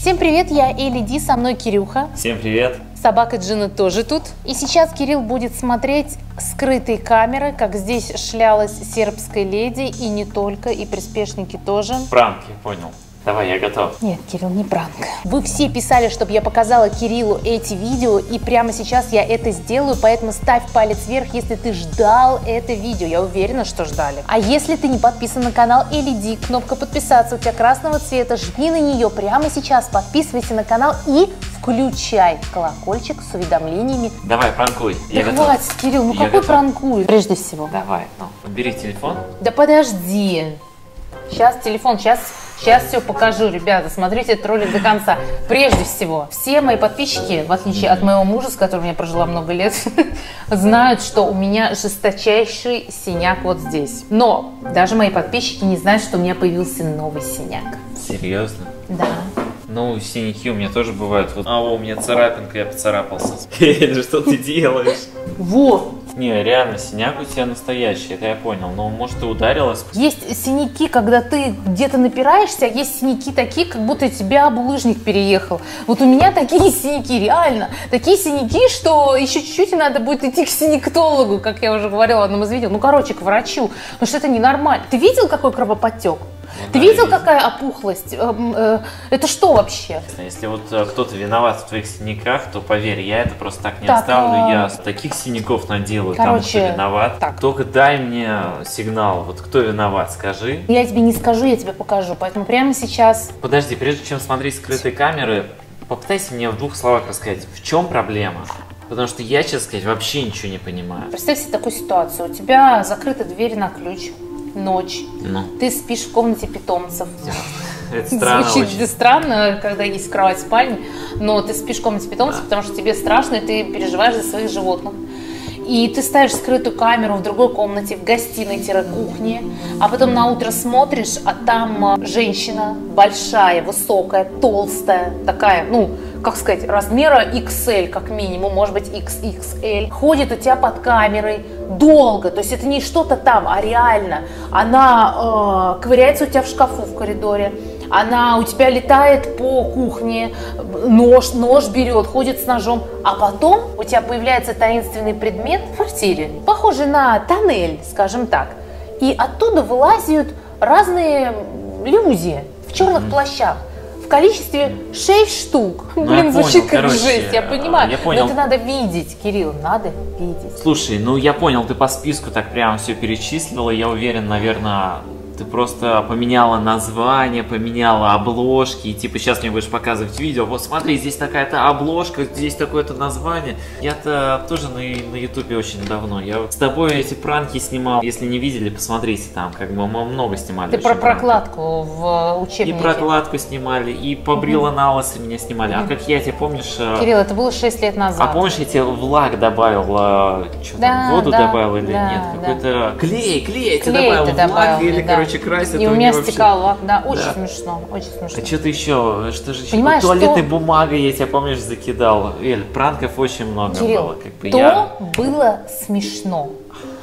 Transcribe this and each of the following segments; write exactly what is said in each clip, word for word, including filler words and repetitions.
Всем привет, я Элли Ди, со мной Кирюха. Всем привет. Собака Джина тоже тут. И сейчас Кирилл будет смотреть скрытые камеры, как здесь шлялась сербская леди, и не только, и приспешники тоже. Пранки, понял. Давай, я готов. Нет, Кирилл, не пранк. Вы все писали, чтобы я показала Кириллу эти видео, и прямо сейчас я это сделаю, поэтому ставь палец вверх, если ты ждал это видео. Я уверена, что ждали. А если ты не подписан на канал Элли Ди, кнопка подписаться у тебя красного цвета, жми на нее прямо сейчас, подписывайся на канал и включай колокольчик с уведомлениями. Давай, пранкуй. Да хватит, Кирилл, ну какой пранкуй? Прежде всего. Давай, ну, бери телефон. Да подожди. Сейчас телефон, сейчас... Сейчас все покажу, ребята, смотрите этот ролик до конца. Прежде всего, все мои подписчики, в отличие от моего мужа, с которым я прожила много лет, знают, что у меня жесточайший синяк вот здесь. Но даже мои подписчики не знают, что у меня появился новый синяк. Серьезно? Да. Ну, синяки у меня тоже бывают. Вот, а, у меня царапинка, я поцарапался. Что ты делаешь? Вот. Не, реально, синяк у тебя настоящий, это я понял. Но, может, ты ударилась? Есть синяки, когда ты где-то напираешься, а есть синяки такие, как будто тебя булыжник переехал. Вот у меня такие синяки, реально. Такие синяки, что еще чуть-чуть надо будет идти к синектологу, как я уже говорила в одном из видео. Ну, короче, к врачу, потому что это ненормально. Ты видел, какой кровоподтек? Ты да, видел, какая опухлость? Это что вообще? Если вот кто-то виноват в твоих синяках, то поверь, я это просто так не так, оставлю. А... Я таких синяков наделаю, короче, там, кто виноват. Так. Только дай мне сигнал, вот кто виноват, скажи. Я тебе не скажу, я тебе покажу, поэтому прямо сейчас... Подожди, прежде чем смотреть скрытые камеры, попытайся мне в двух словах рассказать, в чем проблема? Потому что я, честно сказать, вообще ничего не понимаю. Представь себе такую ситуацию, у тебя закрыта дверь на ключ. Ночь. Ну. Ты спишь в комнате питомцев. Это странно. Звучит странно, когда есть кровать в спальне, но ты спишь в комнате питомцев, да. Потому что тебе страшно, и ты переживаешь за своих животных. И ты ставишь скрытую камеру в другой комнате, в гостиной-кухне, а потом на утро смотришь, а там женщина большая, высокая, толстая, такая, ну, как сказать, размера икс эль, как минимум, может быть, икс икс эль, ходит у тебя под камерой долго, то есть это не что-то там, а реально. Она э, ковыряется у тебя в шкафу в коридоре, она у тебя летает по кухне, нож, нож берет, ходит с ножом, а потом у тебя появляется таинственный предмет в квартире, похожий на тоннель, скажем так, и оттуда вылазят разные люди в черных плащах. В количестве шесть штук. Ну, блин, звучит как короче, жесть, я понимаю. Я понял. Но это надо видеть, Кирилл, надо видеть. Слушай, ну я понял, ты по списку так прям все перечислила, я уверен, наверное, ты просто поменяла название, поменяла обложки, и типа сейчас мне будешь показывать видео, вот смотри, здесь такая-то обложка, здесь такое-то название. Я-то тоже на ютубе очень давно, я с тобой эти пранки снимал, если не видели, посмотрите там, как бы мы много снимали. Ты про пранков. Прокладку в учебнике. И прокладку снимали, и побрила угу. на лысо меня снимали, угу. а как я тебе, помнишь... Кирилл, это было шесть лет назад. А помнишь, я тебе в лак добавил, что да, там, воду да, добавил или да, нет, да. какой-то клей, клей, я тебе добавил, ты добавил в лак, или, да. короче, красит, и у меня стекало, вообще... да, очень да. смешно, очень смешно. А что ты еще, что же еще, ну, туалетной что... бумагой, я тебя, помнишь, закидал, Эль, пранков очень много Кирилл, было. Как бы то я... было смешно,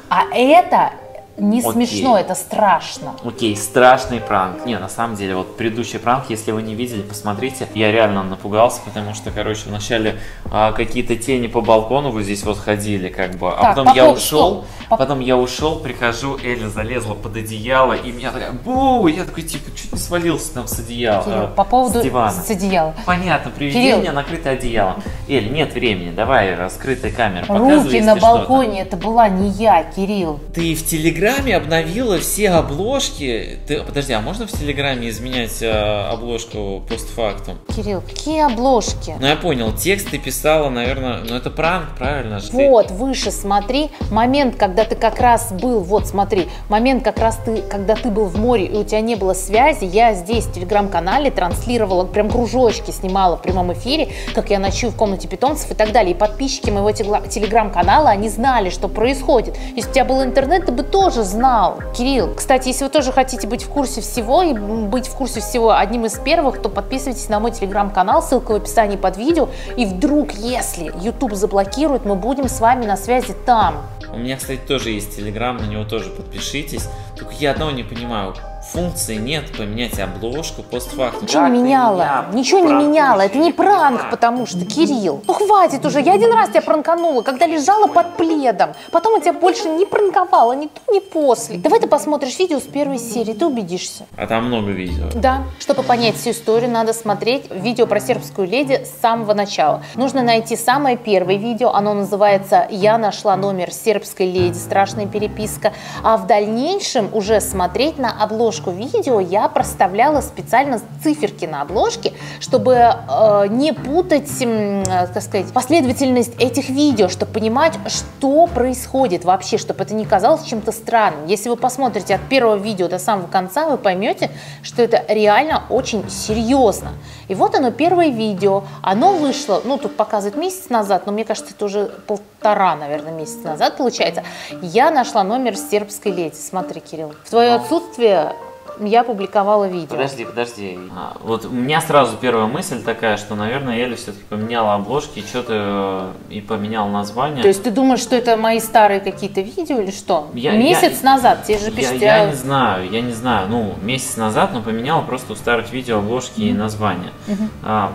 а это не Окей. смешно, это страшно. Окей, страшный пранк. Не, на самом деле, вот предыдущий пранк, если вы не видели, посмотрите, я реально напугался, потому что, короче, вначале а, какие-то тени по балкону вот здесь вот ходили, как бы, а так, потом я ушел. Потом я ушел, прихожу, Эля залезла под одеяло, и меня такая, бу, я такой, типа, чуть не свалился там с одеяла, Кирилл, по поводу с дивана. С одеяла. Понятно, приведение Кирилл. Накрытое одеялом. Эль, нет времени, давай раскрытая камера, показывай, руки на балконе, это была не я, Кирилл. Ты в Телеграме обновила все обложки. Ты, подожди, а можно в Телеграме изменять а, обложку постфактум? Кирилл, какие обложки? Ну, я понял, текст ты писала, наверное, ну это пранк, правильно? Вот, ты... выше смотри, момент, как когда ты как раз был, вот смотри, момент как раз ты, когда ты был в море и у тебя не было связи, я здесь в телеграм-канале транслировала, прям кружочки снимала в прямом эфире, как я ночую в комнате питомцев и так далее. И подписчики моего телеграм-канала, они знали, что происходит. Если у тебя был интернет, ты бы тоже знал, Кирилл. Кстати, если вы тоже хотите быть в курсе всего и быть в курсе всего одним из первых, то подписывайтесь на мой телеграм-канал, ссылка в описании под видео. И вдруг, если YouTube заблокирует, мы будем с вами на связи там. У меня, кстати, тоже есть телеграм, на него тоже подпишитесь. Только я одного не понимаю, Функции нет поменять обложку постфактум. Ничего как не меняла, меня ничего не меняла, это не пранк, потому что, Кирилл, ну хватит уже, я один раз тебя пранканула, когда лежала под пледом, потом я тебя больше не пранковала, ни то, ни после. Давай ты посмотришь видео с первой серии, ты убедишься. А там много видео. Да, чтобы понять всю историю, надо смотреть видео про Сербскую леди с самого начала. Нужно найти самое первое видео, оно называется «Я нашла номер Сербской леди, страшная переписка», а в дальнейшем уже смотреть на обложку. Видео я проставляла специально циферки на обложке, чтобы э, не путать, э, так сказать, последовательность этих видео, чтобы понимать, что происходит вообще, чтобы это не казалось чем-то странным. Если вы посмотрите от первого видео до самого конца, вы поймете, что это реально очень серьезно. И вот оно, первое видео, оно вышло, ну тут показывают месяц назад, но мне кажется, это уже полтора, наверное, месяца назад получается. Я нашла номер Сербской леди. Смотри, Кирилл, в твое отсутствие я публиковала видео. Подожди, подожди. А, вот у меня сразу первая мысль такая, что, наверное, Элли все-таки поменяла обложки, что-то и поменяла название. То есть ты думаешь, что это мои старые какие-то видео или что? Я, месяц я, назад тебе же пишут. Я, я не знаю, я не знаю. Ну, месяц назад, но поменяла просто у старых видео обложки mm-hmm. и название. Mm-hmm. а,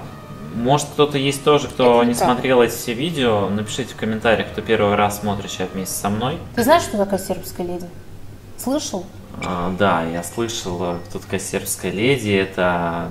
Может, кто-то есть тоже, кто не смотрел эти все видео. Напишите в комментариях, кто первый раз смотрящий вместе со мной. Ты знаешь, что такое Сербская леди? Слышал? А, да, я слышал, кто такая Сербская леди. Это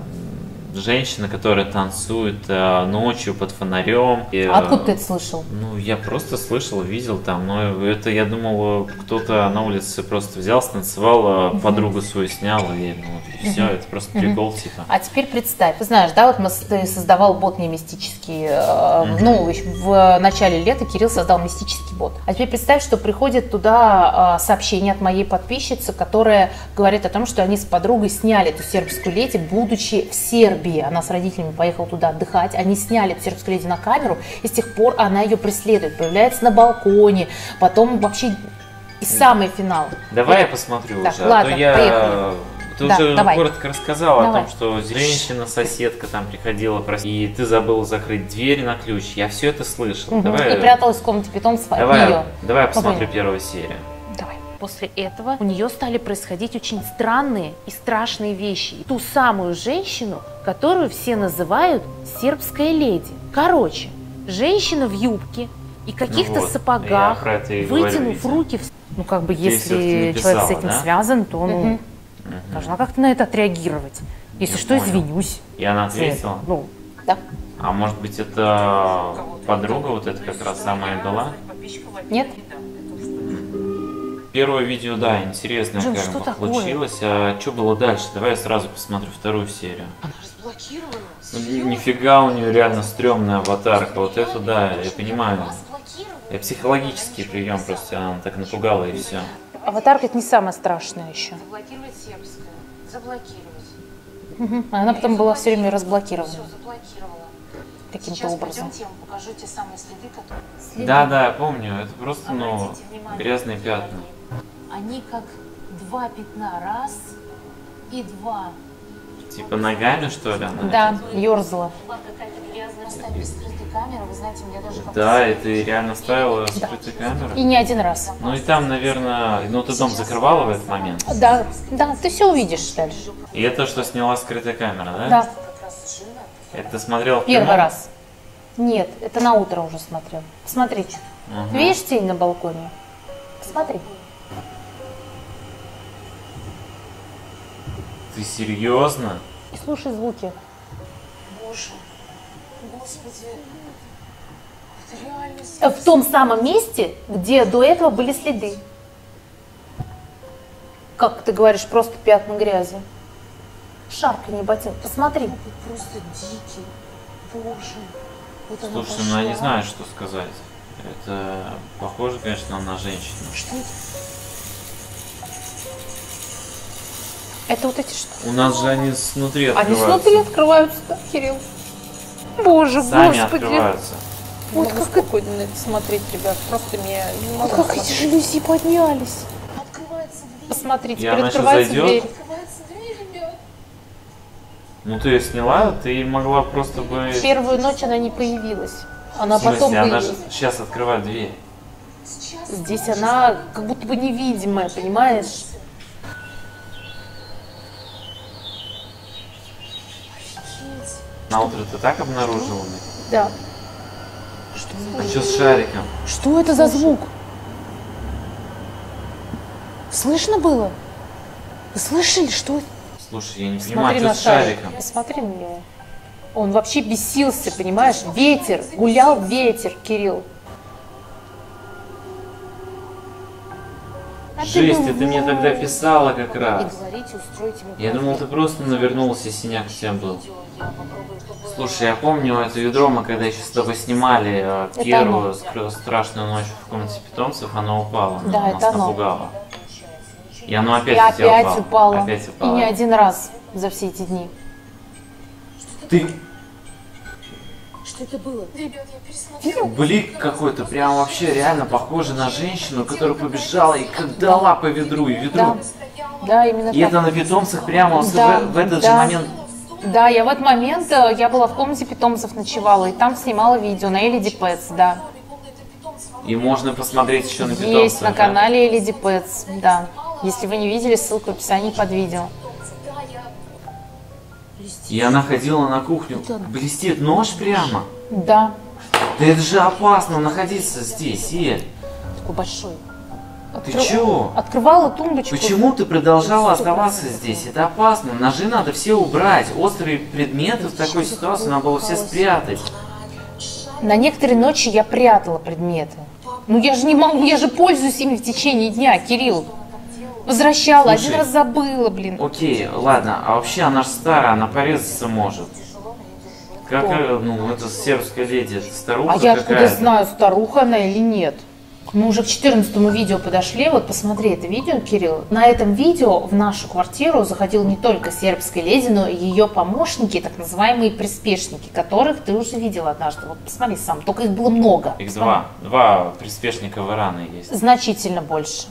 женщина, которая танцует э, ночью под фонарем. И, а откуда ты это слышал? Ну, я просто слышал, видел там. Но это, я думал, кто-то на улице просто взял, станцевал, mm-hmm. подругу свою снял, и, ну, и все, mm-hmm. это просто прикол, mm-hmm. типа. А теперь представь, ты знаешь, да, вот мы, ты создавал бот не мистический, э, mm-hmm. ну, в начале лета Кирилл создал мистический бот. А теперь представь, что приходит туда э, сообщение от моей подписчицы, которая говорит о том, что они с подругой сняли эту Сербскую леди, будучи в Сербии. Она с родителями поехала туда отдыхать, они сняли Сербскую леди на камеру, и с тех пор она ее преследует, появляется на балконе, потом вообще и самый финал. Давай вот. Я посмотрю так, уже, ладно, а то я... Поехали. Ты да, уже давай. Коротко рассказала давай. О том, что женщина-соседка там приходила, и ты забыла закрыть дверь на ключ, я все это слышал. Угу. Давай... И пряталась в комнате питомца от нее. Давай я посмотрю первую серию. После этого у нее стали происходить очень странные и страшные вещи. Ту самую женщину, которую все называют Сербская леди. Короче, женщина в юбке и каких-то ну вот, сапогах, вытянув руки... В... Ну, как бы, ты если написала, человек с этим да? связан, то ну, угу. должна как-то на это отреагировать. Если не что, понял. Извинюсь. И она ответила? Ну, да. А может быть, это подруга вот эта как раз самая была? Нет. Первое видео, да, интересное, Джин, как бы получилось. А что было дальше? Давай я сразу посмотрю вторую серию. Она разблокирована? Ну, нифига, у нее реально стрёмная аватарка. Вот это да, я понимаю. Я психологический прием просто, она так напугала и все. Аватарка это не самое страшное еще. Заблокировать сербское. Заблокировать. Угу. Она потом была все время разблокирована. Каким-то образом. Тему, покажу те самые следы, которые... Следы. Да, да, я помню. Это просто, ну, грязные пятна. Они как два пятна раз и два. Типа ногами, что ли? Она? Да, ерзала. Да, и ты реально ставила скрытую камеру. И не один раз. Ну и там, наверное, ну ты дом закрывала в этот момент? Да, да, ты все увидишь дальше. И это, что сняла скрытая камера, да? Да. Это смотрел первый прямо? Раз. Нет, это на утро уже смотрел. Смотрите. Угу. Видишь тень на балконе? Посмотри. Ты серьезно? И слушай звуки. Боже, господи, это реально... В том самом месте, где до этого были следы. Как ты говоришь, просто пятна грязи. Шарка не ботинка, посмотри. Просто дикий, боже. Слушай, ну я не знаю, что сказать. Это похоже, конечно, на женщину. Что это? Это вот эти что? У нас же они снутри открываются. Они снутри открываются, да, Кирилл? Боже, сами господи. Открываются. Вот как спокойно на это смотреть, ребят. Просто меня не могу. Вот как эти жалюзи поднялись. Открывается дверь. Посмотрите, теперь открывается дверь. Ну ты ее сняла, ты могла просто бы... Первую ночь она не появилась. Она в смысле, потом она появилась. Сейчас открывает дверь. Здесь она как будто бы невидимая, понимаешь? На утро ты так обнаружила? Да. Что? А что с шариком? Что это за звук? Слышно было? Вы слышали, что? Слушай, я не понимаю, что с шариком. Посмотри на него. Он вообще бесился, понимаешь? Ветер, гулял ветер, Кирилл. Жесть, ты мне тогда писала как раз. Я думал, ты просто навернулся, и синяк всем был. Слушай, я помню это ведро, мы когда еще с тобой снимали первую страшную ночь в комнате питомцев, оно упало, да, нас это напугало. Оно. И оно опять, и опять упало. Упало. Опять упало. И не один раз за все эти дни. Ты... Что это было? Блик какой-то, прям вообще реально похоже на женщину, которая побежала и как дала по ведру, и ведру. Да, да, именно и так. Это на питомцах прямо да. в, в этот да. же момент. Да, я в этот момент, я была в комнате питомцев, ночевала, и там снимала видео на Элли Ди Пэтс, да. И можно посмотреть еще на питомцах. Есть на канале Элли Ди Пэтс, да. Если вы не видели, ссылка в описании под видео. И она ходила на кухню. Блестит нож прямо? Да. Да это же опасно находиться здесь, Эль. Такой большой. Откры... Ты чего? Открывала тумбочку. Почему ты продолжала оставаться здесь? Это опасно. Ножи надо все убрать. Острые предметы в такой ситуации надо было все спрятать. На некоторые ночи я прятала предметы. Ну я же не могу, я же пользуюсь ими в течение дня, Кирилл. Возвращала, слушай, один раз забыла, блин. Окей, ладно, а вообще она же старая, она порезаться может. Как, ну, это Сербская Леди, это старуха. А я откуда знаю, старуха она или нет. Мы уже к четырнадцатому видео подошли, вот посмотри это видео, Кирилл. На этом видео в нашу квартиру заходила не только Сербская Леди, но и ее помощники, так называемые приспешники, которых ты уже видела однажды. Вот посмотри сам, только их было много. Их два, два приспешника в Иране есть. Значительно больше.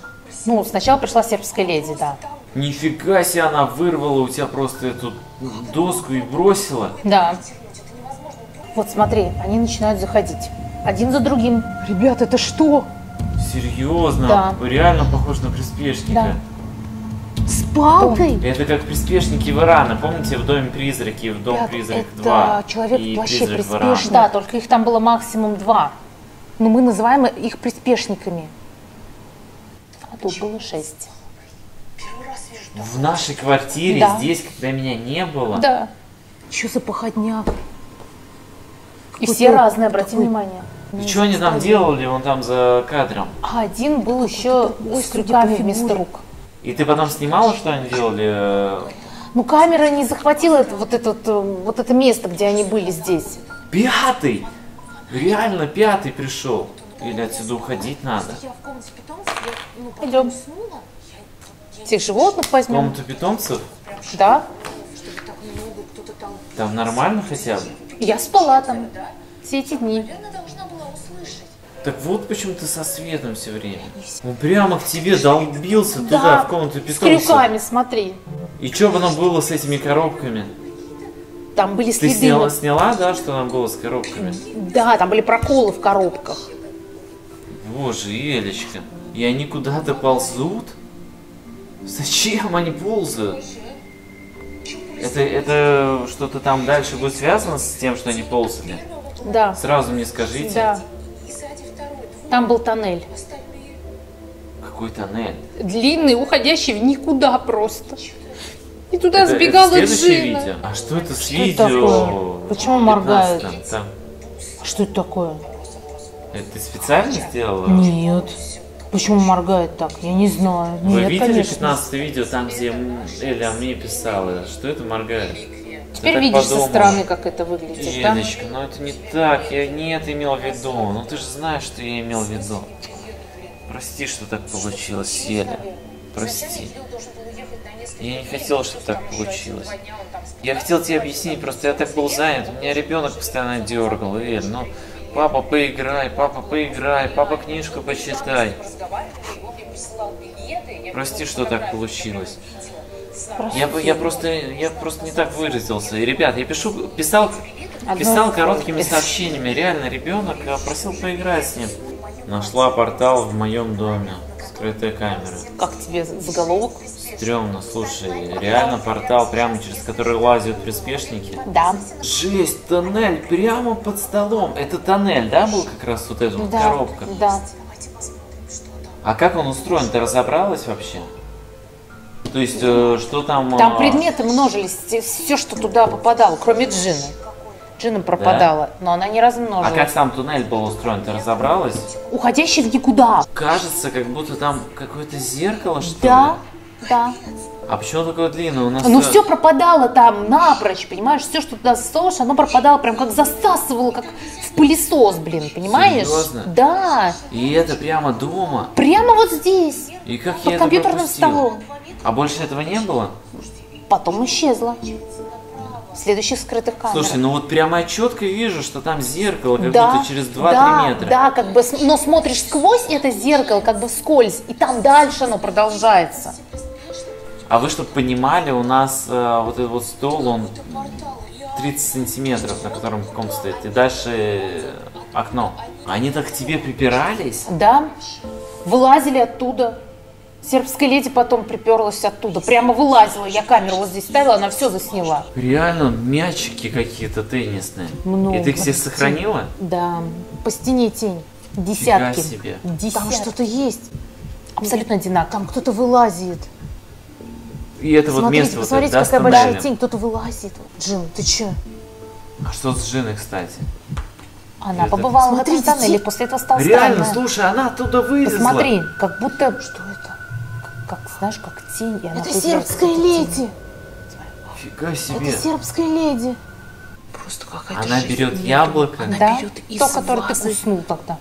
Ну, сначала пришла Сербская Леди, да. Нифига себе, она вырвала у тебя просто эту доску и бросила. Да. Вот смотри, они начинают заходить. Один за другим. Ребята, это что? Серьезно? Да. Реально похож на приспешника. Да. С палкой? Это как приспешники Варана. Помните, в доме призраки, в дом призрак два. Человек и вообще приспешник. Да, только их там было максимум два. Но мы называем их приспешниками. Тут было шесть. В нашей квартире, да. Здесь, когда меня не было? Да. Что за походняк? И какой все разные, обрати такой... внимание. И что они там делали, вон там за кадром? А один был еще с крюками вместо рук. И ты потом снимала, что они делали? Ну, камера не захватила вот, этот, вот это место, где они были здесь. Пятый! Реально пятый пришел. Или отсюда уходить надо? Идем. Всех животных возьмем. Комнату питомцев? Да. Там нормально хотя бы? Я спала там все эти дни. Так вот почему ты со светом все время. Он прямо к тебе долбился, да, туда, в комнату питомцев. С крюками, смотри. И что бы нам было с этими коробками? Там были следы. Ты сняла, сняла, да, что нам было с коробками? Да, там были проколы в коробках. Боже, Элечка. И они куда-то ползут? Зачем они ползают? Это, это что-то там дальше будет связано с тем, что они ползали? Да. Сразу мне скажите. Да. Там был тоннель. Какой тоннель? Длинный, уходящий в никуда просто. И туда это, сбегала это Джина. Видео. А что это с что видео? Такое? Почему моргает? Там. Что это такое? Это ты специально сделала? Нет. Почему моргает так? Я не знаю. Вы Нет, видели пятнадцатое видео, там, где Эля мне писала, что это моргает? Теперь ты видишь со стороны, как это выглядит, Элечка, да? Ну это не так, я не это имел в виду. Ну ты же знаешь, что я имел в виду. Прости, что так получилось, Эля. Прости. Я не хотел, чтобы так получилось. Я хотел тебе объяснить, просто я так был занят. У меня ребенок постоянно дергал, Эль, ну... Папа, поиграй, папа, поиграй, папа, книжку почитай. Прости, что так получилось. Я, я, просто, я просто не так выразился. И, ребят, я пишу, писал, писал короткими сообщениями. Реально, ребенок просил поиграть с ним. Нашла портал в моем доме. Скрытая камера. Как тебе заголовок? Стрёмно, слушай, реально портал, прямо через который лазят приспешники? Да. Жесть, тоннель прямо под столом. Это тоннель, да, был как раз вот эта вот да, коробка? Да. А как он устроен, ты разобралась вообще? То есть, э, что там... Там э... предметы множились, все, что туда попадало, кроме Джины. Джина пропадала, да? Но она не размножилась. А как сам туннель был устроен, ты разобралась? Уходящий в никуда. Кажется, как будто там какое-то зеркало, что да, ли? Да, да. А почему такое длинное у нас? Ну все... все пропадало там напрочь, понимаешь? Все, что туда засовываешь, оно пропадало прям как засасывало, как в пылесос, блин, понимаешь? Серьезно? Да. И это прямо дома? Прямо вот здесь. И как под я это пропустил? Под компьютерным столом. А больше этого не было? Потом исчезло. Следующих скрытых камер. Слушай, ну вот прямо четко вижу, что там зеркало, как да, будто через два-три да, метра. Да, как бы, но смотришь сквозь это зеркало, как бы вскользь, и там дальше оно продолжается. А вы, чтобы понимали, у нас э, вот этот вот стол, он тридцать сантиметров, на котором ком стоит, и дальше окно. Они так к тебе припирались? Да, вылазили оттуда. Сербская леди потом приперлась оттуда, прямо вылазила, я камеру вот здесь ставила, она все засняла. Реально мячики какие-то теннисные. Много. И ты их все сохранила? Да, по стене тень, десятки. Себе. Десятки. Там что-то есть, абсолютно одинаково. Там кто-то вылазит. И это смотрите, вот место вот это, да, какая большая тень, кто-то вылазит. Джин, ты че? А что с Джиной, кстати? Она это... побывала смотрите, в этом тоннеле, после этого стала реально, странная. Слушай, она оттуда вылезла. Посмотри, как будто, что это? Как, знаешь, как тень. И она это сербская леди. Фига себе. Это сербская леди. Просто какая-то она берет леди. Яблоко. Она да? берет из то, которое вазы. Ты куснул тогда.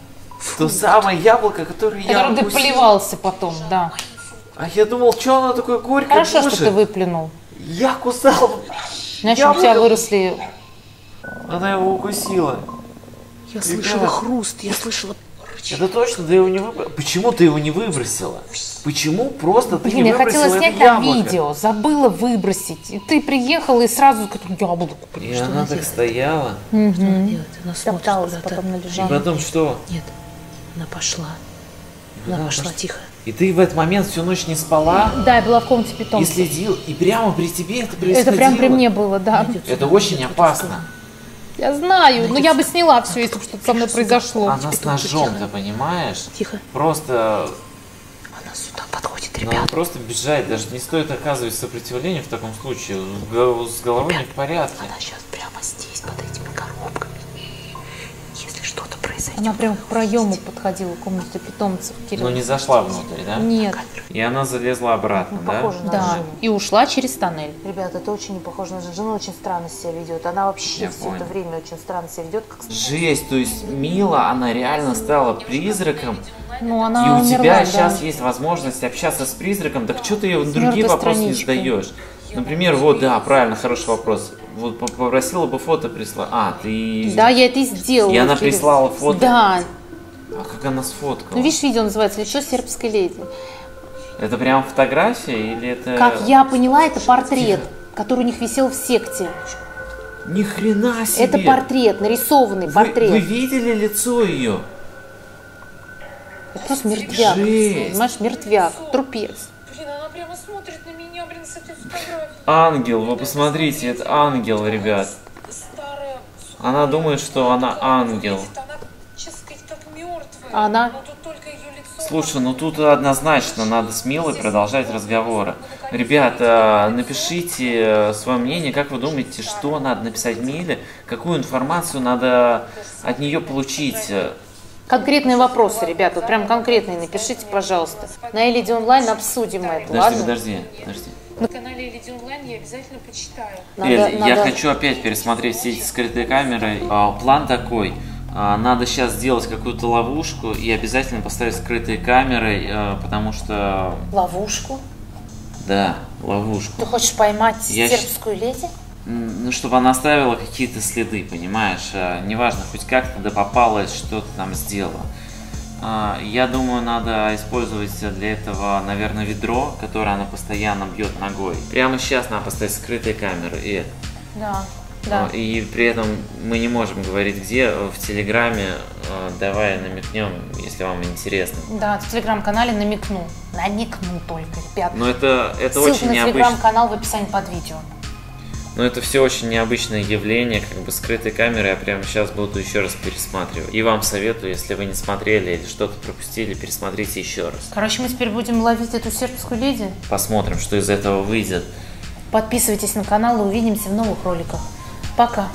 То фу, самое яблоко, которое я Которое ты плевался потом, да. А я думал, что оно такое горькое. Хорошо, кушает? Что ты выплюнул. Я кусал. Знаешь, яблоко. У тебя выросли... Она его укусила. Я Фига. Слышала хруст, я слышала... Это точно, ты его не выбросила. Почему ты его не выбросила? Почему просто ты Блин, не выбросила это яблоко? Я хотела снять там видео, забыла выбросить. И ты приехала и сразу к этому яблоку. И что она так делает? Стояла. Угу. Что она делает? Она топталась, потом належала. И потом что? Нет, она пошла. Она, она пошла просто... тихо. И ты в этот момент всю ночь не спала? Да, я была в комнате питомца. И следил, и прямо при тебе это происходило? Это прямо при мне было, да. Идет, это очень опасно. Я знаю, она но я бы сняла все, если бы что-то со мной произошло. Она с ножом, ты понимаешь? Тихо. Просто... Она сюда подходит, ребята. Надо просто бежать, даже не стоит оказывать сопротивление в таком случае. С головой не в порядке. Она сейчас прямо здесь, под этими коробками. Если что-то произойдет... Она прям к проему подходила, к комнате питомцев. Но не зашла внутрь, да? Нет. И она залезла обратно, ну, да? Похоже на да. Жену. И ушла через тоннель. Ребята, это очень не похоже на Жену. Жена очень странно себя ведет. Она вообще Я все понял. Это время очень странно себя ведет. Как... Жесть, то есть Мила, она реально стала призраком. Ну, она и у умерла, тебя да. сейчас есть возможность общаться с призраком. Так что ты ее другие вопросы не задаешь? Например, вот, да, правильно, хороший вопрос. Вот попросила бы фото прислать. А, ты... Да, я это и сделала. И она прислала фото? Да. А как она сфоткала? Ну, видишь, видео называется «Лицо сербской леди». Это прям фотография или это... Как я поняла, это портрет, который у них висел в секте. Ни хрена себе! Это портрет, нарисованный вы, портрет. Вы видели лицо ее? Это просто мертвяк. Жесть. Понимаешь, мертвяк, трупец. Блин, она прямо смотрит на меня, блин, с этой фотографией. Ангел, вы посмотрите, это ангел, ребят. Она думает, что она ангел. А она... Слушай, ну тут однозначно надо смело продолжать разговоры. Ребята, напишите свое мнение, как вы думаете, что надо написать Миле, какую информацию надо от нее получить. Конкретные вопросы, ребята, прям конкретные напишите, пожалуйста. На Элиди онлайн обсудим это, подожди, ладно? Подожди, подожди. На канале Элиди онлайн я обязательно почитаю. Надо, Эль, надо... Я хочу опять пересмотреть все эти скрытые камеры. План такой. Надо сейчас сделать какую-то ловушку и обязательно поставить скрытые камеры, потому что... Ловушку? Да, ловушку. Ты хочешь поймать сербскую леди? Ну, чтобы она оставила какие-то следы, понимаешь? Неважно, хоть как-то да попалась, что-то там сделала. Я думаю, надо использовать для этого, наверное, ведро, которое она постоянно бьет ногой. Прямо сейчас надо поставить скрытые камеры и... Да. Да. И при этом мы не можем говорить, где. В Телеграме давай намекнем, если вам интересно. Да, в Телеграм-канале намекну. Намекну только, ребят. Но это, это очень необычно. Ссылка на Телеграм-канал в описании под видео. Но это все очень необычное явление, как бы скрытой камеры. Я прямо сейчас буду еще раз пересматривать. И вам советую, если вы не смотрели или что-то пропустили, пересмотрите еще раз. Короче, мы теперь будем ловить эту сербскую леди. Посмотрим, что из этого выйдет. Подписывайтесь на канал и увидимся в новых роликах. Пока!